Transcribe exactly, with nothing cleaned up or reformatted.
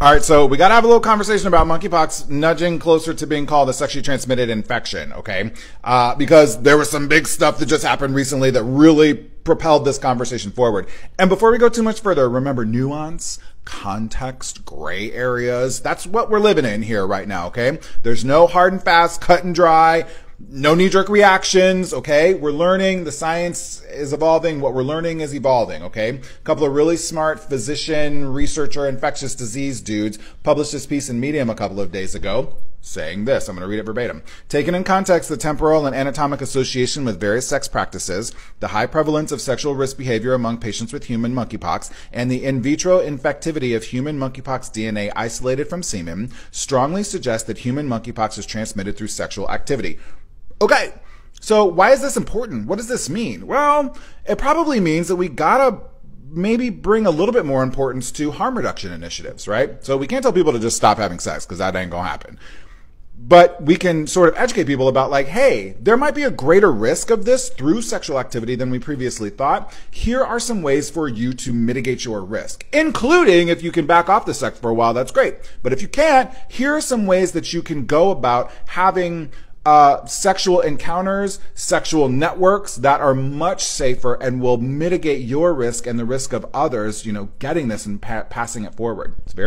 All right, so we got to have a little conversation about monkeypox nudging closer to being called a sexually transmitted infection, okay? Uh, because there was some big stuff that just happened recently that really propelled this conversation forward. And before we go too much further, remember nuance, context, gray areas. That's what we're living in here right now, okay? There's no hard and fast, cut and dry. No knee-jerk reactions, okay? We're learning. The science is evolving. What we're learning is evolving, okay? A couple of really smart physician, researcher, infectious disease dudes published this piece in Medium a couple of days ago saying this. I'm going to read it verbatim. Taken in context, the temporal and anatomic association with various sex practices, the high prevalence of sexual risk behavior among patients with human monkeypox, and the in vitro infectivity of human monkeypox D N A isolated from semen strongly suggest that human monkeypox is transmitted through sexual activity. Okay, so why is this important? What does this mean? Well, it probably means that we gotta maybe bring a little bit more importance to harm reduction initiatives, right? So we can't tell people to just stop having sex because that ain't gonna happen. But we can sort of educate people about like, hey, there might be a greater risk of this through sexual activity than we previously thought. Here are some ways for you to mitigate your risk, including if you can back off the sex for a while, that's great. But if you can't, here are some ways that you can go about having Uh, sexual encounters, sexual networks that are much safer and will mitigate your risk and the risk of others, you know, getting this and pa passing it forward. It's very